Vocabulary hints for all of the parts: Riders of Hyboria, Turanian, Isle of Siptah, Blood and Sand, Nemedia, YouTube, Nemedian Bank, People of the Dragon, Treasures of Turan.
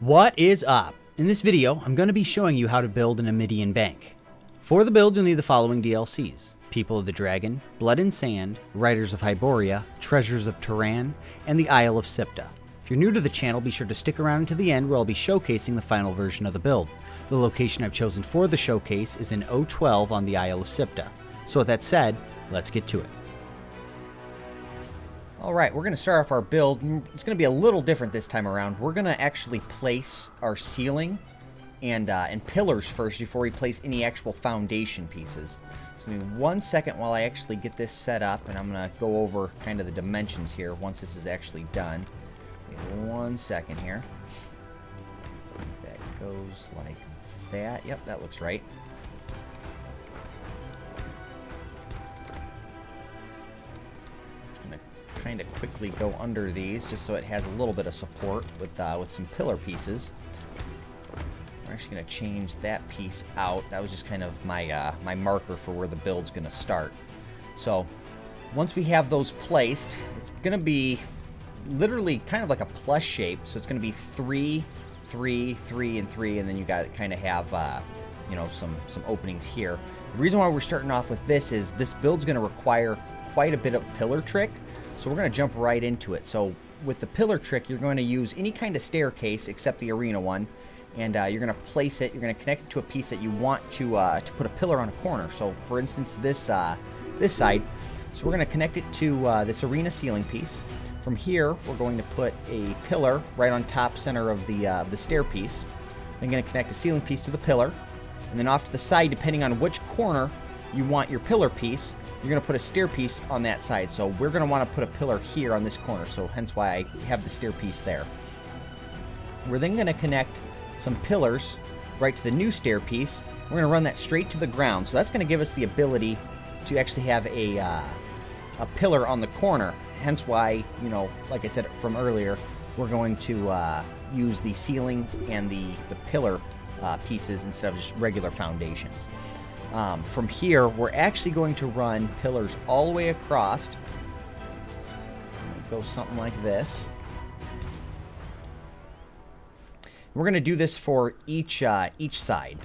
What is up? In this video, I'm going to be showing you how to build a Nemedian bank. For the build, you'll need the following DLCs: People of the Dragon, Blood and Sand, Riders of Hyboria, Treasures of Turan, and the Isle of Siptah. If you're new to the channel, be sure to stick around until the end where I'll be showcasing the final version of the build. The location I've chosen for the showcase is in O12 on the Isle of Siptah. So with that said, let's get to it. Alright, we're going to start off our build. It's going to be a little different this time around. We're going to actually place our ceiling and pillars first before we place any actual foundation pieces. So give me 1 second while I actually get this set up, and I'm going to go over kind of the dimensions here once this is actually done. Give me 1 second here. That goes like that. Yep, that looks right. To quickly go under these just so it has a little bit of support with some pillar pieces. We're actually going to change that piece out. That was just kind of my marker for where the build's going to start. So once we have those placed, it's going to be literally kind of like a plus shape. So it's going to be 3, 3, 3, and 3, and then you got to kind of have you know, some openings here. The reason why we're starting off with this is this build's going to require quite a bit of pillar trick. So we're going to jump right into it. So with the pillar trick, you're going to use any kind of staircase except the arena one, and you're going to place it. You're going to connect it to a piece that you want to put a pillar on a corner. So for instance, this side. So we're going to connect it to this arena ceiling piece. From here, we're going to put a pillar right on top center of the stair piece. I'm going to connect a ceiling piece to the pillar, and then off to the side, depending on which corner you want your pillar piece, you're going to put a stair piece on that side. So we're going to want to put a pillar here on this corner, so hence why I have the stair piece there. We're then going to connect some pillars right to the new stair piece. We're going to run that straight to the ground. So that's going to give us the ability to actually have a pillar on the corner. Hence why, you know, like I said from earlier, we're going to use the ceiling and the pillar pieces instead of just regular foundations. From here, we're actually going to run pillars all the way across. Go something like this. We're going to do this for each side.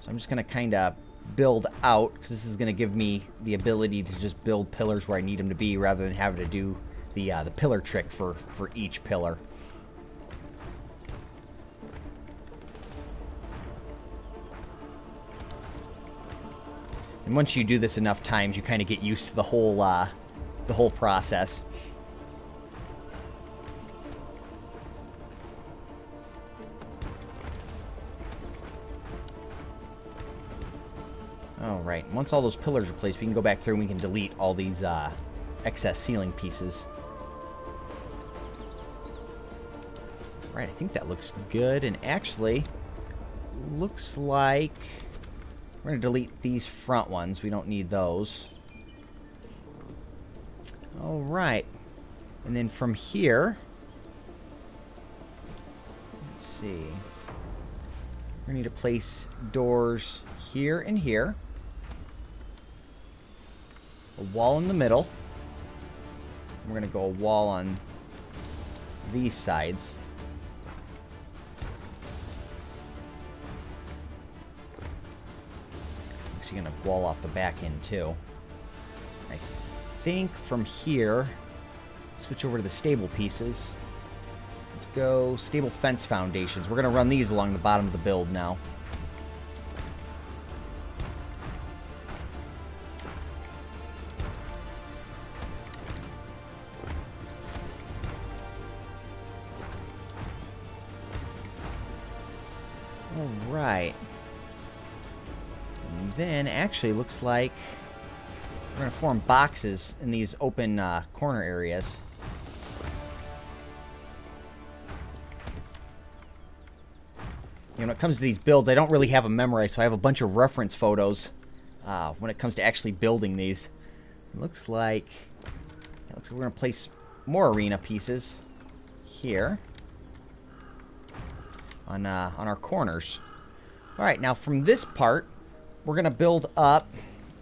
So I'm just going to kind of build out, because this is going to give me the ability to just build pillars where I need them to be, rather than having to do the pillar trick for each pillar. And once you do this enough times, you kind of get used to the whole process. All right. Once all those pillars are placed, we can go back through and we can delete all these excess ceiling pieces. All right. I think that looks good. And actually, looks like we're going to delete these front ones. We don't need those. All right. And then from here, let's see. We're going to need to place doors here and here. A wall in the middle. We're going to go a wall on these sides. Going to wall off the back end too. I think from here, switch over to the stable pieces. Let's go stable fence foundations. We're going to run these along the bottom of the build now. All right. Then actually looks like we're going to form boxes in these open corner areas. You know, when it comes to these builds, I don't really have them memorized, so I have a bunch of reference photos when it comes to actually building these. It looks like we're going to place more arena pieces here on our corners. All right, now from this part, we're going to build up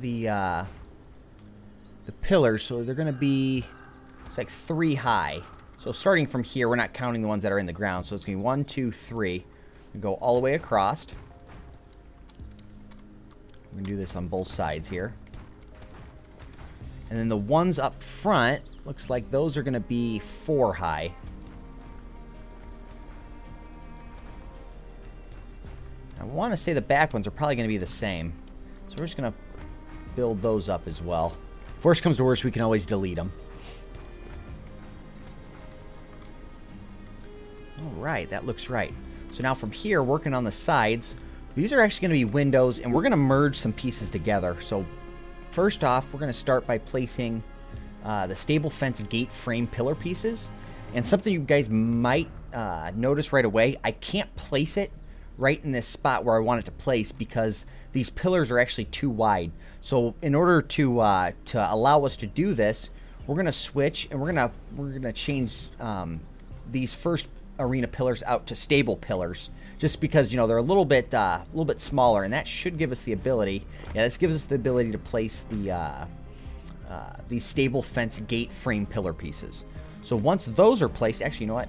the pillars, so they're going to be, it's like 3 high. So So starting from here, we're not counting the ones that are in the ground. So it's going to be 1, 2, 3. We go all the way across. We're going to do this on both sides here. And then the ones up front, looks like those are going to be 4 high. I want to say the back ones are probably going to be the same. So we're just going to build those up as well. If worse comes to worse, we can always delete them. Alright, that looks right. So now from here, working on the sides, these are actually going to be windows, and we're going to merge some pieces together. So first off, we're going to start by placing the stable fence gate frame pillar pieces. And something you guys might notice right away, I can't place it right in this spot where I want it to place because these pillars are actually too wide. So in order to allow us to do this, we're going to switch and we're going to change these first arena pillars out to stable pillars, just because, you know, they're a little bit smaller, and that should give us the ability. Yeah, this gives us the ability to place the these stable fence gate frame pillar pieces. So once those are placed, actually, you know what?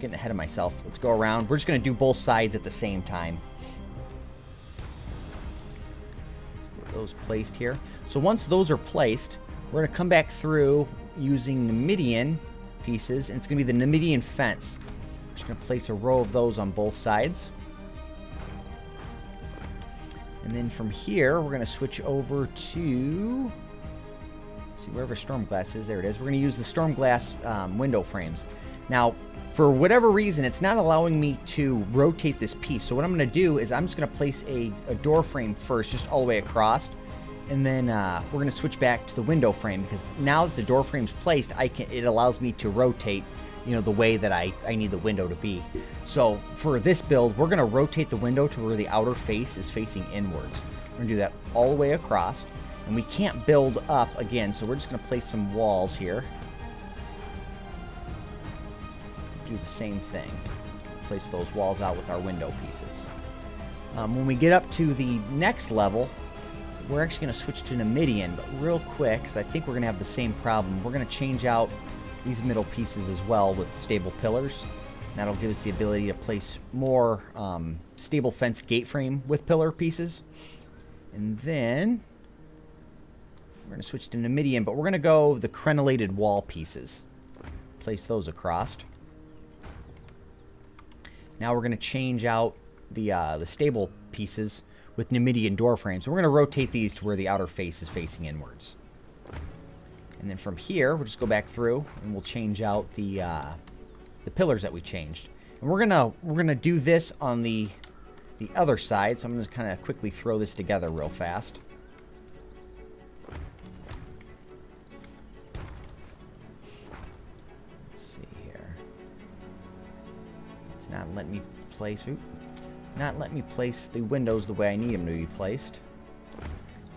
Getting ahead of myself. Let's go around. We're just going to do both sides at the same time. Let's get those placed here. So once those are placed, we're going to come back through using Nemedian pieces, and it's going to be the Nemedian fence. We're just going to place a row of those on both sides. And then from here, we're going to switch over to, let's see, wherever Stormglass is. There it is. We're going to use the Stormglass window frames. Now, for whatever reason, it's not allowing me to rotate this piece. So what I'm going to do is I'm just going to place a door frame first, just all the way across. And then we're going to switch back to the window frame, because now that the door frame's placed, it allows me to rotate, you know, the way that I need the window to be. So for this build, we're going to rotate the window to where the outer face is facing inwards. We're going to do that all the way across. And we can't build up again, so we're just going to place some walls here. Do the same thing. Place those walls out with our window pieces. When we get up to the next level, we're actually going to switch to Nemedian, but real quick, because I think we're going to have the same problem. We're going to change out these middle pieces as well with stable pillars. That'll give us the ability to place more stable fence gate frame with pillar pieces. And then we're going to switch to Nemedian, but we're going to go the crenellated wall pieces. Place those across. Now we're going to change out the stable pieces with Nemedian door frames. We're going to rotate these to where the outer face is facing inwards. And then from here, we'll just go back through and we'll change out the pillars that we changed. And we're gonna do this on the other side. So I'm going to kind of quickly throw this together real fast. Not let me place. Oops, not let me place the windows the way I need them to be placed.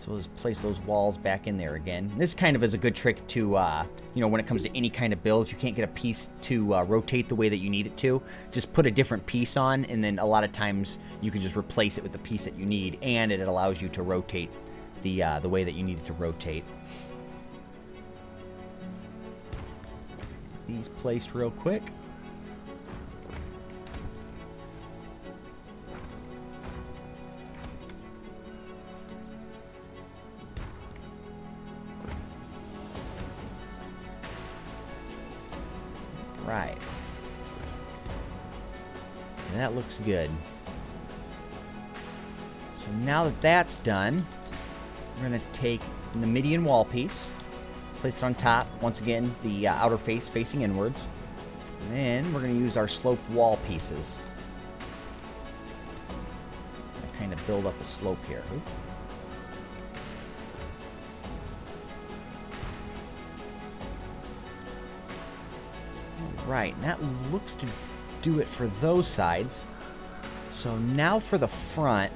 So we'll just place those walls back in there again. This kind of is a good trick to, you know, when it comes to any kind of build. If you can't get a piece to rotate the way that you need it to, just put a different piece on, and then a lot of times you can just replace it with the piece that you need, and it allows you to rotate the way that you need it to rotate. Get these placed real quick. Right. And that looks good. So now that that's done, we're going to take the Nemedian wall piece, place it on top. Once again, the outer face facing inwards. And then we're going to use our sloped wall pieces. Kind of build up a slope here. Oops. Right, and that looks to do it for those sides. So now for the front,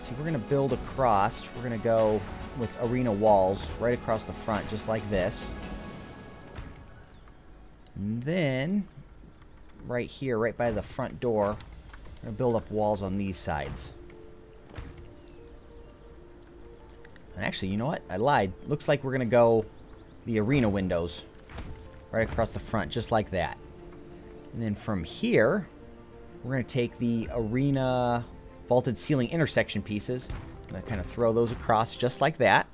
see, we're going to build across. We're going to go with arena walls right across the front, just like this. And then right here, right by the front door, we're going to build up walls on these sides. And actually, you know what? I lied. Looks like we're going to go the arena windows right across the front, just like that. And then from here, we're going to take the arena vaulted ceiling intersection pieces. I'm going to kind of throw those across just like that.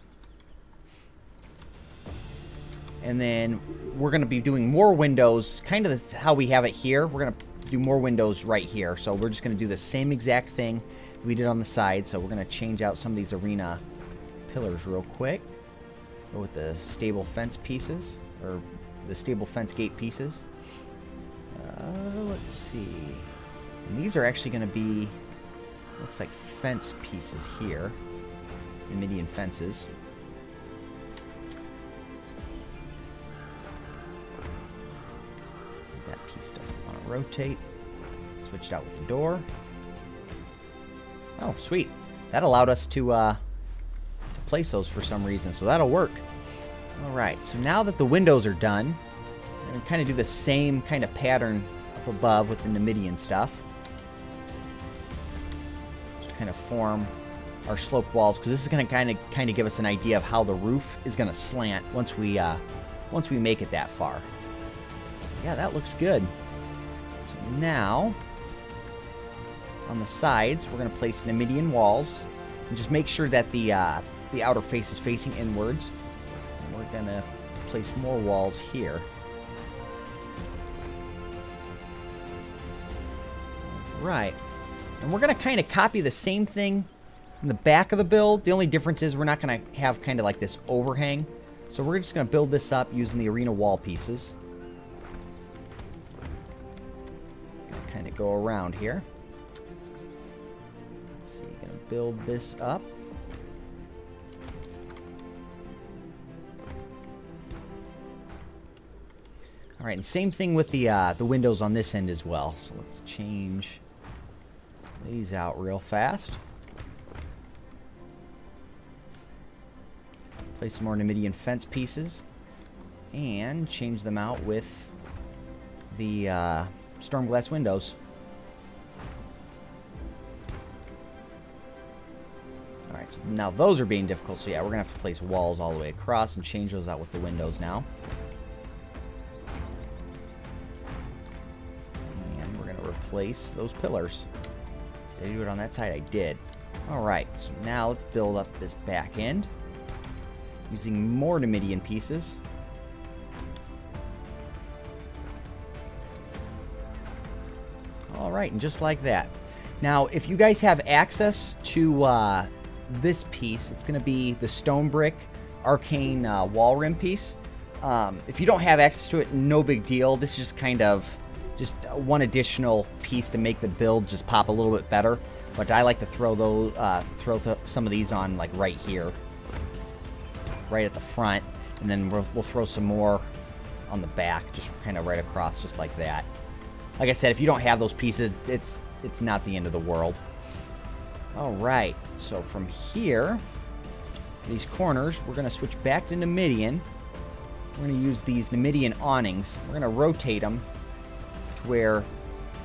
And then we're going to be doing more windows, kind of how we have it here. We're going to do more windows right here. So we're just going to do the same exact thing we did on the side. So we're going to change out some of these arena pillars real quick. Go with the stable fence pieces, or the stable fence gate pieces. Let's see. And these are actually going to be, looks like fence pieces here. Nemedian fences. Rotate, switched out with the door. Oh, sweet. That allowed us to place those for some reason, so that'll work. All right, so now that the windows are done, we kind of do the same kind of pattern up above with the Nemedian stuff. Just kind of form our slope walls, because this is going to kind of give us an idea of how the roof is going to slant once we make it that far. Yeah, that looks good. Now, on the sides, we're going to place Nemedian walls. And just make sure that the outer face is facing inwards. And we're going to place more walls here. Right. And we're going to kind of copy the same thing in the back of the build. The only difference is we're not going to have kind of like this overhang. So we're just going to build this up using the arena wall pieces. Kind of go around here. Let's see, gonna build this up. All right, and same thing with the windows on this end as well. So let's change these out real fast. Place some more Nemedian fence pieces, and change them out with the storm glass windows. All right, so now those are being difficult, so yeah, we're gonna have to place walls all the way across and change those out with the windows now. And we're gonna replace those pillars. Did I do it on that side? I did. All right, so now let's build up this back end using more Nemedian pieces. Alright, and just like that. Now, if you guys have access to this piece, it's going to be the stone brick arcane wall rim piece. If you don't have access to it, no big deal. This is just kind of just one additional piece to make the build just pop a little bit better. But I like to throw those, some of these on like right here, right at the front, and then we'll throw some more on the back, just kind of right across, just like that. Like I said, if you don't have those pieces, it's not the end of the world. All right, so from here, these corners, we're going to switch back to Nemedian. We're going to use these Nemedian awnings. We're going to rotate them to where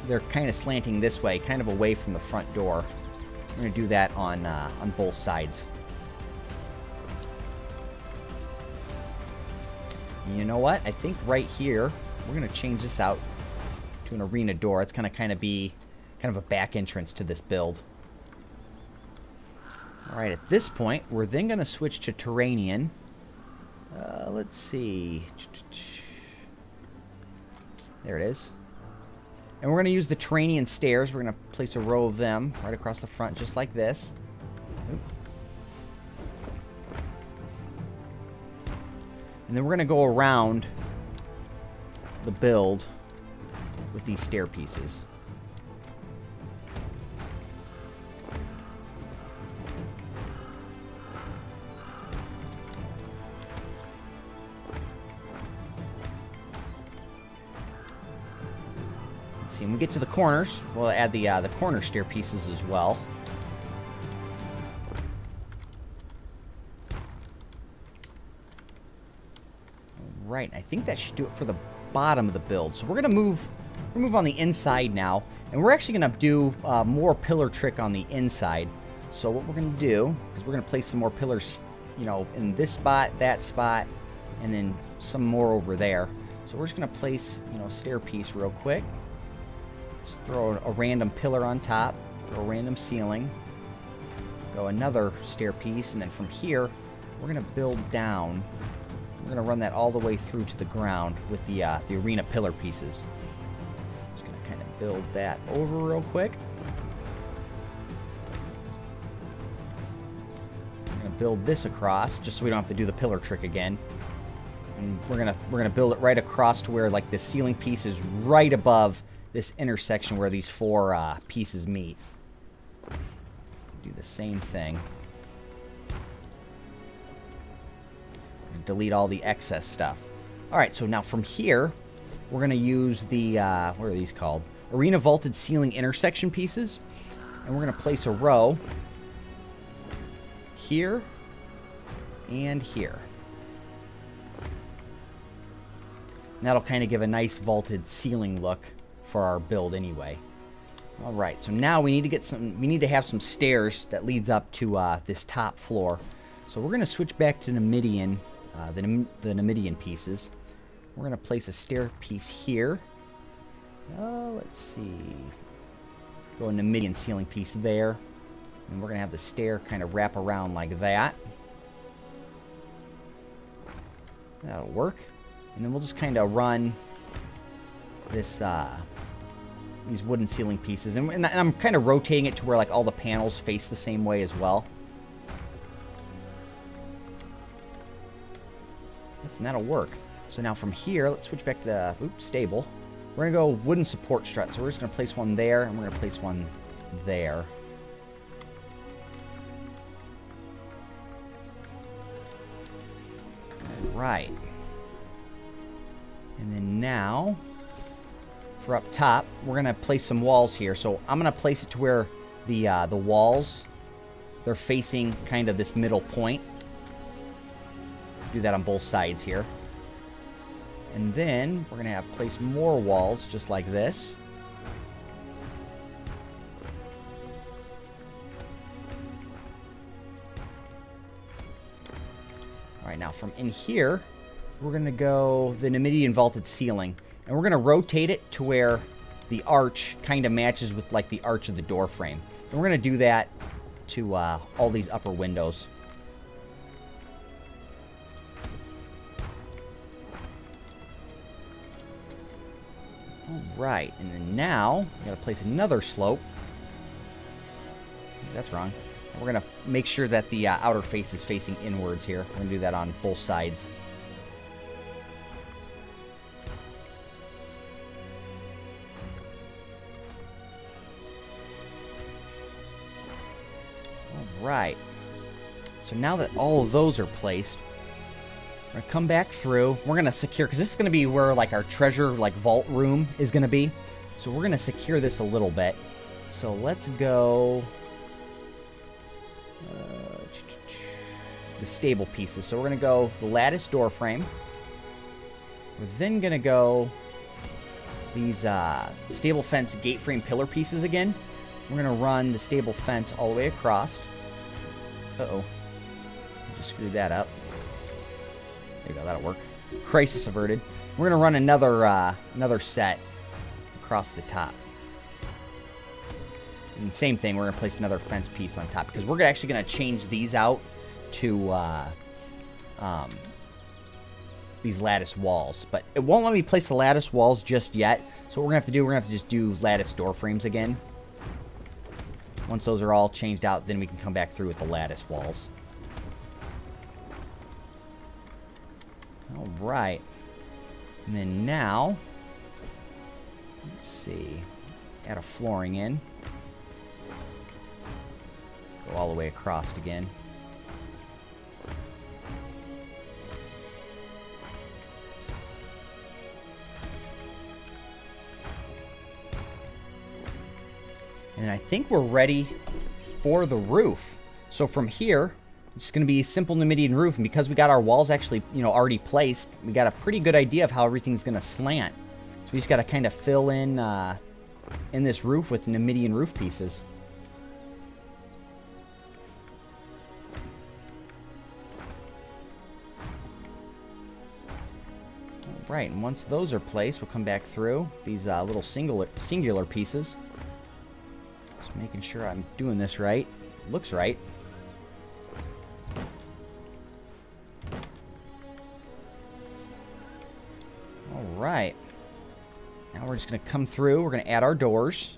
they're kind of slanting this way, kind of away from the front door. We're going to do that on both sides. And you know what? I think right here, we're going to change this out to an arena door. It's gonna kind of be kind of a back entrance to this build. All right, at this point, we're then gonna switch to Turanian. Let's see. There it is. And we're gonna use the Turanian stairs. We're gonna place a row of them right across the front, just like this. And then we're gonna go around the build with these stair pieces. Let's see, when we get to the corners, we'll add the corner stair pieces as well. All right, I think that should do it for the bottom of the build. So we're gonna move on the inside now, and we're actually going to do more pillar trick on the inside. So what we're going to do is we're going to place some more pillars, you know, in this spot, that spot, and then some more over there. So we're just gonna place, you know, stairpiece real quick. Just throw a random pillar on top, throw a random ceiling, go another stairpiece, and then from here, we're gonna build down. We're gonna run that all the way through to the ground with the arena pillar pieces. Just gonna kind of build that over real quick. Build this across just so we don't have to do the pillar trick again, and we're gonna build it right across to where like the ceiling piece is right above this intersection where these four pieces meet. Do the same thing and delete all the excess stuff. All right, so now from here we're gonna use the what are these called, arena vaulted ceiling intersection pieces, and we're gonna place a row here and here. And that'll kind of give a nice vaulted ceiling look for our build anyway. All right, so now we need to get some, we need to have some stairs that leads up to this top floor. So we're going to switch back to Nemedian, the Nemedian pieces. We're going to place a stair piece here. Oh, let's see. Go a Nemedian ceiling piece there. And we're going to have the stair kind of wrap around like that. That'll work. And then we'll just kind of run this, these wooden ceiling pieces. And I'm kind of rotating it to where like all the panels face the same way as well. And that'll work. So now from here, let's switch back to stable. We're going to go wooden support struts. So we're just going to place one there, and we're going to place one there. Right, and then now for up top we're gonna place some walls here. So I'm gonna place it to where the walls, they're facing kind of this middle point. Do that on both sides here, and then we're gonna have place more walls just like this. Now from in here, we're going to go the Nemedian vaulted ceiling, and we're going to rotate it to where the arch kind of matches with like the arch of the door frame. And we're going to do that to all these upper windows. All right, and then now we got to place another slope. That's wrong. We're going to make sure that the outer face is facing inwards here. We're going to do that on both sides. All right. So now that all of those are placed, we're going to come back through. We're going to secure, because this is going to be where like our treasure like vault room is going to be. So we're going to secure this a little bit. So let's go... the stable pieces. So we're going to go the lattice door frame. We're then going to go these stable fence gate frame pillar pieces again. We're going to run the stable fence all the way across. Uh-oh. I just screwed that up. There you go. That'll work. Crisis averted. We're going to run another, set across the top. And same thing, we're going to place another fence piece on top, because we're actually going to change these out to these lattice walls. But it won't let me place the lattice walls just yet, so what we're going to have to do, we're going to have to just do lattice door frames again. Once those are all changed out, then we can come back through with the lattice walls. All right. And then now, let's see, add a flooring in. Go all the way across again. And I think we're ready for the roof. So from here, it's going to be a simple Nemedian roof. And because we got our walls actually, you know, already placed, we got a pretty good idea of how everything's going to slant. So we just got to kind of fill in this roof with Nemedian roof pieces. Right, and once those are placed, we'll come back through these little singular pieces. Just making sure I'm doing this right. Looks right. Alright. Now we're just going to come through. We're going to add our doors.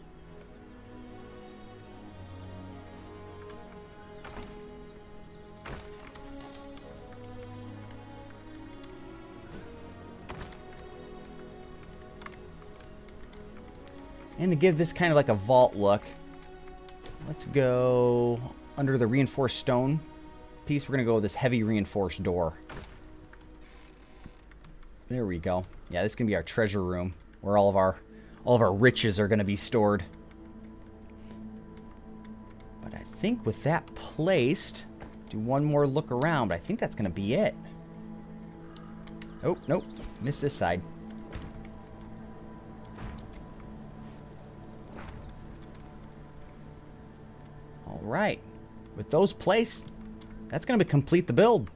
And to give this kind of like a vault look, let's go under the reinforced stone piece. We're going to go with this heavy reinforced door. There we go. Yeah, this is going to be our treasure room where all of our riches are going to be stored. But I think with that placed, do one more look around, but I think that's going to be it. Oh, nope. Missed this side. All right, with those placed, that's going to complete the build.